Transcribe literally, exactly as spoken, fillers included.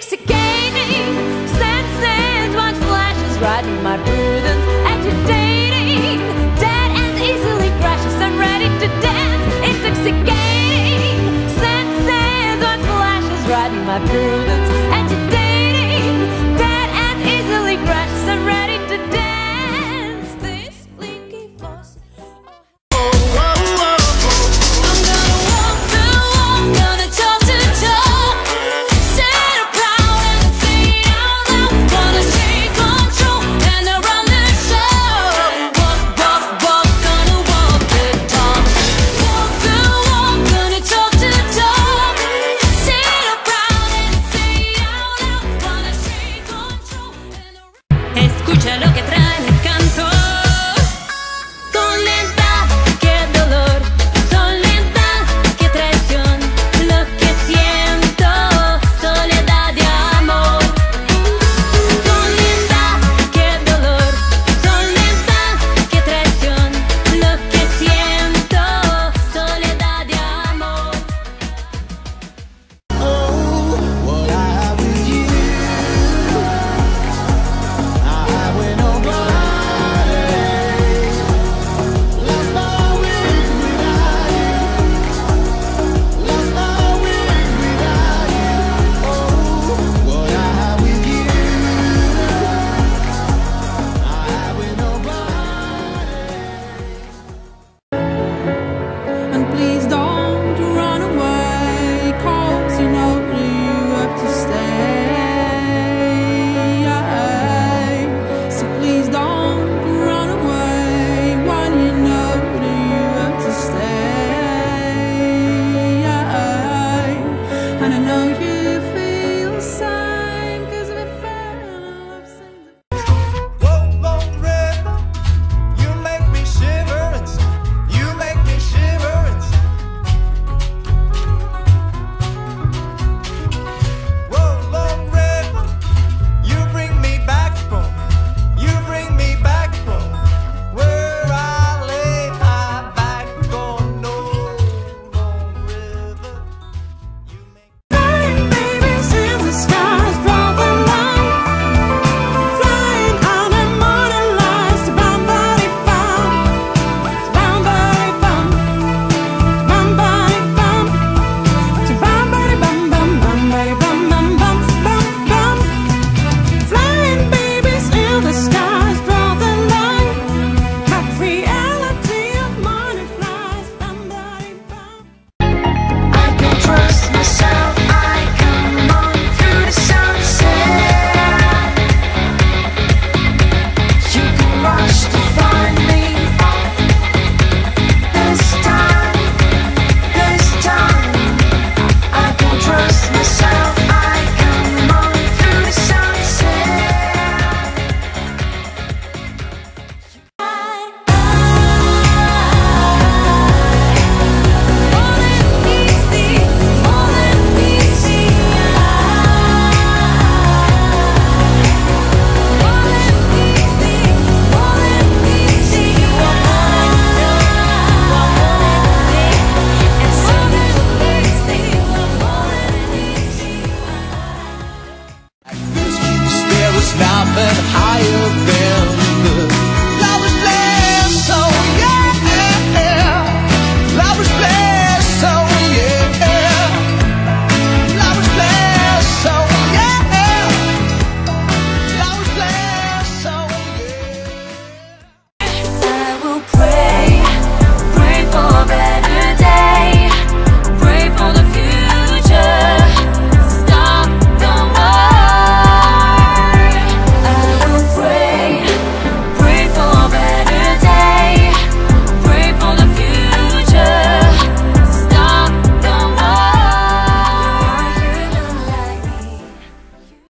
intoxicating senses, wax flashes riding my prudence, agitating, dead and easily precious and ready to dance. Intoxicating senses, wax flashes riding my prudence, agitating, dead and easily precious and ready to dance. This blinky floss. Escucha lo que trae el canto. Soledad, qué dolor. Soledad, qué traición. Lo que siento, soledad de amor. Soledad, qué dolor. Soledad, qué traición. Lo que siento, soledad de amor. Oh, what I have with you. Please don't run away, 'cause you know you have to stay. So please don't run away when you know you have to stay. And I know